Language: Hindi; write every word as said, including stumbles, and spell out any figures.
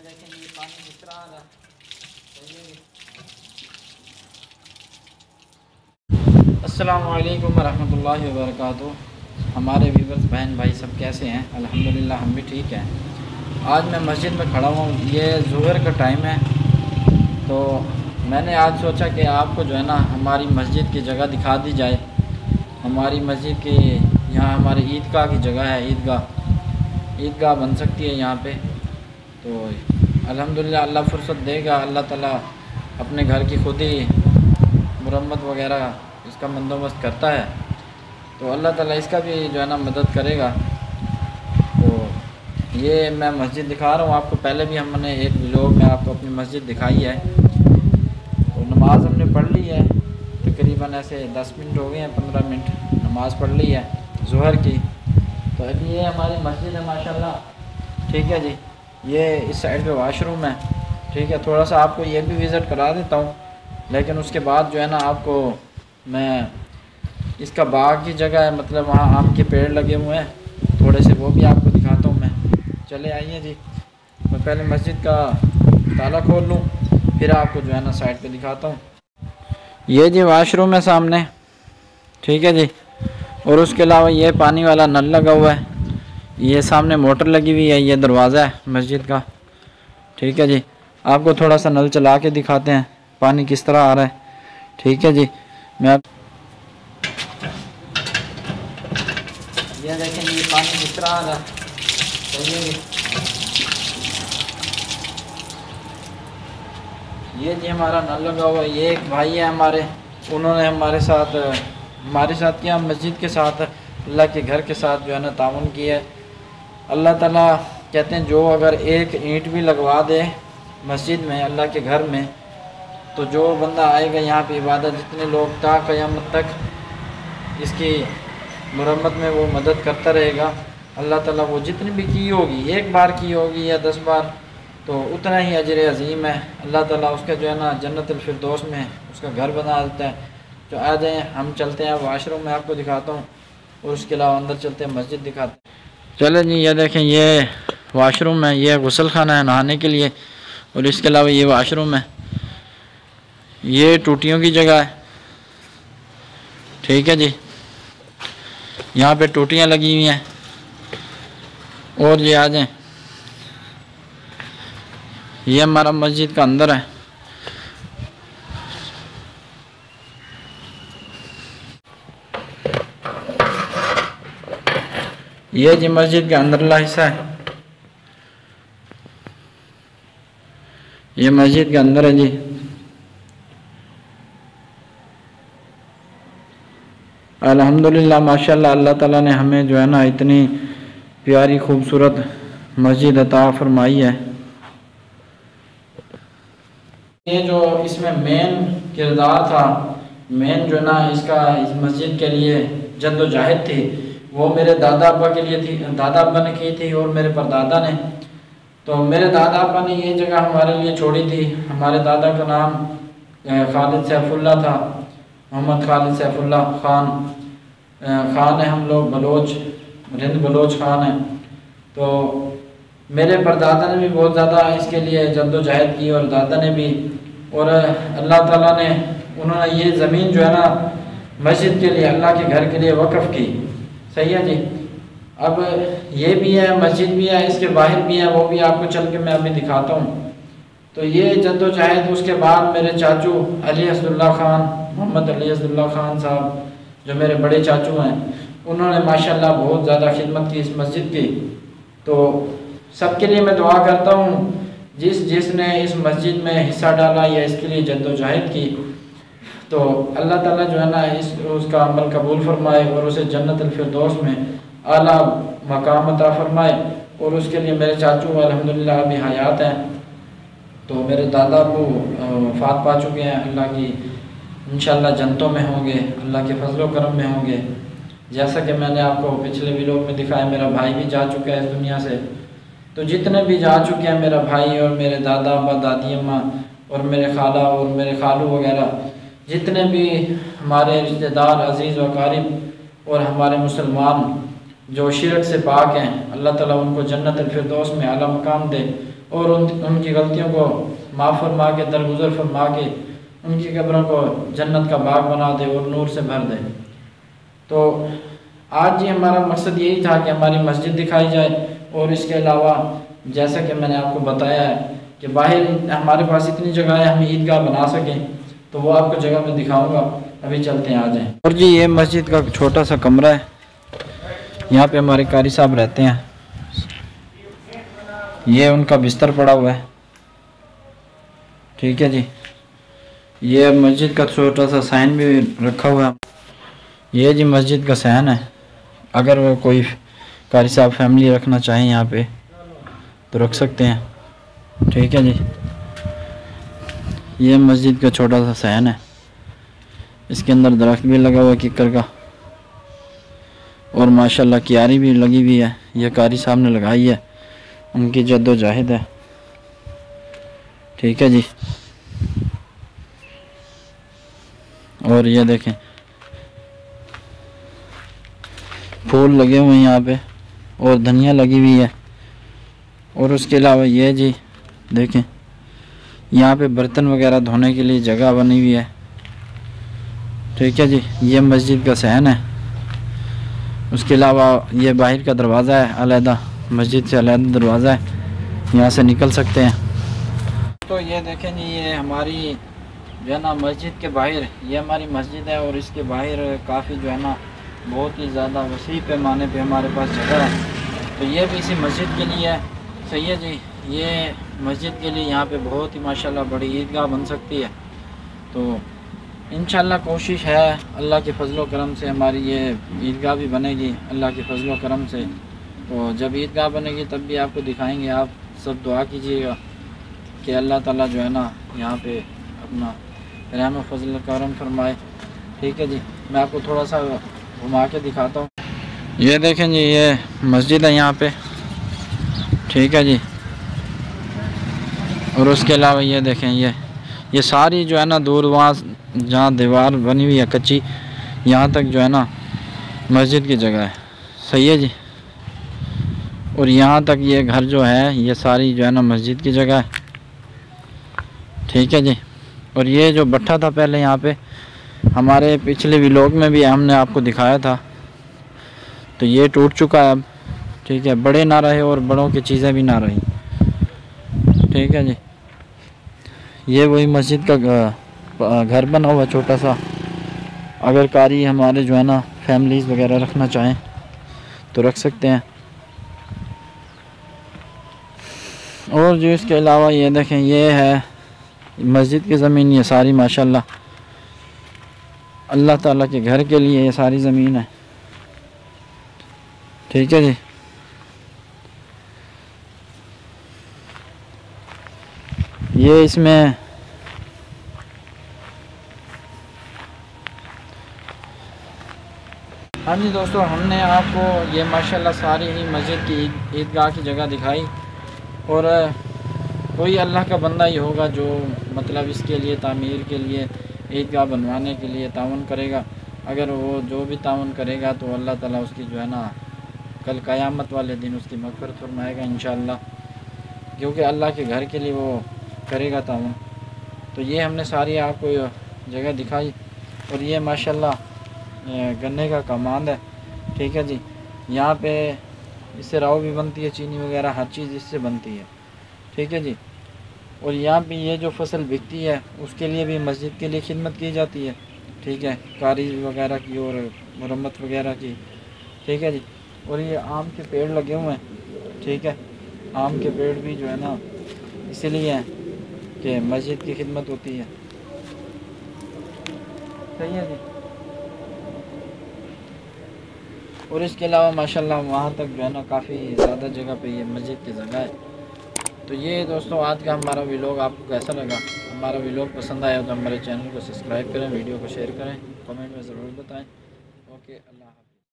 में देखें ये पानी किस तरह आ रहा है। अस्सलामु अलैकुम वरहमतुल्लाहि वबरकातुह। हमारे व्यूवर्स बहन भाई सब कैसे हैं? अल्हम्दुलिल्लाह हम भी ठीक हैं। आज मैं मस्जिद में खड़ा हुआ हूँ, ये ज़ुहर का टाइम है, तो मैंने आज सोचा कि आपको जो है ना हमारी मस्जिद की जगह दिखा दी जाए। हमारी मस्जिद की यहाँ हमारी ईदगाह की जगह है, ईदगाह ईदगाह बन सकती है यहाँ पे, तो अल्हम्दुलिल्लाह अल्लाह फुर्सत देगा। अल्लाह ताला अपने घर की खुद ही मरम्मत वग़ैरह इसका बंदोबस्त करता है, तो अल्लाह ताला इसका भी जो है ना मदद करेगा। तो ये मैं मस्जिद दिखा रहा हूँ आपको, पहले भी हमने एक व्लॉग में आपको अपनी मस्जिद दिखाई है। तो नमाज़ हमने पढ़ ली है, तकरीबन ऐसे दस मिनट हो गए हैं, पंद्रह मिनट नमाज़ पढ़ ली है ज़ुहर की। तो अभी ये हमारी मस्जिद है माशाल्लाह, ठीक है जी। ये इस साइड पे वाशरूम है, ठीक है। थोड़ा सा आपको ये भी विज़िट करा देता हूँ, लेकिन उसके बाद जो है ना आपको मैं इसका बाग की जगह है, मतलब वहाँ आम के पेड़ लगे हुए हैं थोड़े से, वो भी आपको दिखाता हूँ मैं। चले आइए जी, मैं पहले मस्जिद का ताला खोल लूँ, फिर आपको जो है ना साइड पर दिखाता हूँ। ये जी वाशरूम है सामने, ठीक है जी। और उसके अलावा ये पानी वाला नल लगा हुआ है, ये सामने मोटर लगी हुई है, ये दरवाज़ा है मस्जिद का, ठीक है जी। आपको थोड़ा सा नल चला के दिखाते हैं पानी किस तरह आ रहा है, ठीक है जी। मैं आप... ये देखें ये पानी किस तरह आ रहा है, तो ये जी हमारा नल लगा हुआ है। ये एक भाई है हमारे, उन्होंने हमारे साथ हमारे साथ क्या मस्जिद के साथ अल्लाह के घर के साथ जो है ना ताउन किया है। अल्लाह ताला कहते हैं जो अगर एक ईंट भी लगवा दे मस्जिद में अल्लाह के घर में, तो जो बंदा आएगा यहाँ पे इबादत जितने लोग ता क़यामत तक इसकी मरम्मत में वो मदद करता रहेगा। अल्लाह ताला वो जितनी भी की होगी, एक बार की होगी या दस बार, तो उतना ही अजर अज़ीम है। अल्लाह ताला उसका जो है ना जन्नतुल फिरदौस में उसका घर बना देता है। तो आ जाएँ, हम चलते हैं वाशरूम में, आपको दिखाता हूँ, और उसके अलावा अंदर चलते हैं मस्जिद दिखाते हैं। चले जी, ये देखें ये वाशरूम है, ये गुसल खाना है नहाने के लिए, और इसके अलावा ये वाशरूम है, ये टूटियों की जगह है, ठीक है जी। यहाँ पे टूटियाँ लगी हुई हैं। और ये आ जाएँ, ये हमारा मस्जिद का अंदर है। ये जी मस्जिद के अंदरला हिस्सा है, ये मस्जिद के अंदर है जी। अल्हम्दुलिल्लाह माशाल्लाह अल्लाह ताला ने हमें जो है ना इतनी प्यारी खूबसूरत मस्जिद अता फरमाई है। ये जो इसमें मेन किरदार था, मेन जो ना इसका इस मस्जिद के लिए जद्दोजहद थी, वो मेरे दादा अब्बा के लिए थी, दादा अब्बा ने की थी और मेरे परदादा ने। तो मेरे दादा अब्बा ने ये जगह हमारे लिए छोड़ी थी। हमारे दादा का नाम खालिद सैफुल्ला था, मोहम्मद खालिद सैफुल्ला खान खान है, हम लोग बलोच रिंद बलोच खान हैं। तो मेरे परदादा ने भी बहुत ज़्यादा इसके लिए जद्दोजहद की, और दादा ने भी, और अल्लाह ताला ने उन्होंने ये ज़मीन जो है ना मस्जिद के लिए अल्लाह के घर के लिए वक़्फ़ की, सही है जी। अब ये भी है, मस्जिद भी है, इसके बाहर भी है, वो भी आपको चल के मैं अभी दिखाता हूँ। तो ये जद्दोजहद उसके बाद मेरे चाचू अली असदुल्ला खान, मोहम्मद अली असदुल्ला खान साहब जो मेरे बड़े चाचू हैं, उन्होंने माशाल्लाह बहुत ज़्यादा खिदमत की इस मस्जिद की। तो सबके लिए मैं दुआ करता हूँ जिस जिसने इस मस्जिद में हिस्सा डाला या इसके लिए जद्दोजहद की, तो अल्लाह ताला जो है ना इस उसका अमल कबूल फरमाए और उसे जन्नतुल फिरदौस में आला मकाम अता फरमाए। और उसके लिए मेरे चाचू अल्हम्दुलिल्लाह अभी हयात हैं, तो मेरे दादा को फात पा चुके हैं, अल्लाह की इंशाल्लाह जन्नतों में होंगे, अल्लाह के फजलो करम में होंगे। जैसा कि मैंने आपको पिछले व्लॉग में दिखाया, मेरा भाई भी जा चुका है इस दुनिया से। तो जितने भी जा चुके हैं, मेरा भाई और मेरे दादा अब्बा, दादी अम्मा और मेरे खाला और मेरे खालू वगैरह, जितने भी हमारे रिश्तेदार अजीज़ व अकारिब और हमारे मुसलमान जो शिरक से पाक हैं, अल्लाह ताला उनको जन्नतुल फिरदौस में आला मकाम दे और उन उनकी गलतियों को माफ़ फरमा के दरगुजर फरमा के उनकी कब्रों को जन्नत का बाग बना दे और नूर से भर दे। तो आज ये हमारा मकसद यही था कि हमारी मस्जिद दिखाई जाए, और इसके अलावा जैसा कि मैंने आपको बताया है कि बाहर हमारे पास इतनी जगह है हम ईदगाह बना सकें, तो वो आपको जगह मैं दिखाऊंगा। अभी चलते हैं, आ जाएँ। और जी ये मस्जिद का छोटा सा कमरा है, यहाँ पे हमारे कारी साहब रहते हैं। ये उनका बिस्तर पड़ा हुआ है, ठीक है जी। ये मस्जिद का छोटा सा साइन भी रखा हुआ है। ये जी मस्जिद का साइन है, अगर वो कोई कारी साहब फैमिली रखना चाहें यहाँ पे तो रख सकते हैं, ठीक है जी। ये मस्जिद का छोटा सा साइन है, इसके अंदर दरख्त भी लगा हुआ है किकर का, और माशाल्लाह क्यारी भी लगी हुई है। यह कारी साहब ने लगाई है, उनकी जद्दोजहद है, ठीक है जी। और ये देखें फूल लगे हुए हैं यहाँ पे, और धनिया लगी हुई है। और उसके अलावा ये जी देखें यहाँ पे बर्तन वगैरह धोने के लिए जगह बनी हुई है, ठीक है जी। ये मस्जिद का सहन है। उसके अलावा ये बाहर का दरवाज़ा है, अलहदा मस्जिद से अलहदा दरवाज़ा है, यहाँ से निकल सकते हैं। तो ये देखें जी, ये हमारी जो है ना मस्जिद के बाहर, ये हमारी मस्जिद है, और इसके बाहर काफ़ी जो है ना बहुत ही ज़्यादा वसी पैमाने पे हमारे पास जगह है, तो ये भी इसी मस्जिद के लिए है, सही है जी। ये मस्जिद के लिए यहाँ पे बहुत ही माशाल्लाह बड़ी ईदगाह बन सकती है। तो इंशाल्लाह कोशिश है, अल्लाह के फजलो करम से हमारी ये ईदगाह भी बनेगी अल्लाह के फजलो करम से। तो जब ईदगाह बनेगी तब भी आपको दिखाएंगे। आप सब दुआ कीजिएगा कि अल्लाह ताला जो है ना यहाँ पर अपना रहम फजल करम फरमाए, ठीक है जी। मैं आपको थोड़ा सा घुमा के दिखाता हूँ। ये देखें जी, ये मस्जिद है यहाँ पे, ठीक है जी। और उसके अलावा ये देखें, ये ये सारी जो है ना दूर वहाँ जहाँ दीवार बनी हुई है कच्ची, यहाँ तक जो है ना मस्जिद की जगह है, सही है जी। और यहाँ तक ये घर जो है ये सारी जो है ना मस्जिद की जगह है, ठीक है जी। और ये जो भट्ठा था पहले यहाँ पे, हमारे पिछले व्लॉग में भी हमने आपको दिखाया था, तो ये टूट चुका है अब, ठीक है। बड़े ना रहे और बड़ों की चीज़ें भी ना रही, ठीक है जी। ये वही मस्जिद का घर बना हुआ छोटा सा, अगर कारी हमारे जो है ना फैमिलीज़ वगैरह रखना चाहें तो रख सकते हैं। और जो इसके अलावा ये देखें, ये है मस्जिद की ज़मीन, ये सारी माशाल्लाह अल्लाह ताला के घर के लिए ये सारी ज़मीन है, ठीक है जी। ये इसमें हाँ जी दोस्तों, हमने आपको ये माशाल्लाह सारी ही मस्जिद की ईदगाह की जगह दिखाई, और कोई अल्लाह का बंदा ही होगा जो मतलब इसके लिए तामीर के लिए ईदगाह बनवाने के लिए ताउन करेगा। अगर वो जो भी ताउन करेगा तो अल्लाह ताला उसकी जो है ना कल क़यामत वाले दिन उसकी मग़फ़िरत फरमाएगा इंशाअल्लाह, क्योंकि अल्लाह के घर के लिए वो करेगा ताउन। तो ये हमने सारी आपको जगह दिखाई, और ये माशाल्लाह गन्ने का कमांद है, ठीक है जी। यहाँ पे इससे राव भी बनती है, चीनी वगैरह हर चीज़ इससे बनती है, ठीक है जी। और यहाँ पे ये जो फसल बिकती है उसके लिए भी मस्जिद के लिए खिदमत की जाती है, ठीक है, कारी वगैरह की और मरम्मत वगैरह की, ठीक है जी। और ये आम के पेड़ लगे हुए हैं, ठीक है, आम के पेड़ भी जो है ना इसीलिए है कि मस्जिद की खिदमत होती है, सही है जी। और इसके अलावा माशाल्लाह वहाँ तक जो है ना काफ़ी ज़्यादा जगह पे ये मस्जिद की जगह है। तो ये दोस्तों आज का हमारा व्लॉग आपको कैसा लगा? हमारा व्लॉग पसंद आया तो हमारे चैनल को सब्सक्राइब करें, वीडियो को शेयर करें, कमेंट में ज़रूर बताएं। ओके, अल्लाह हाफ़िज़।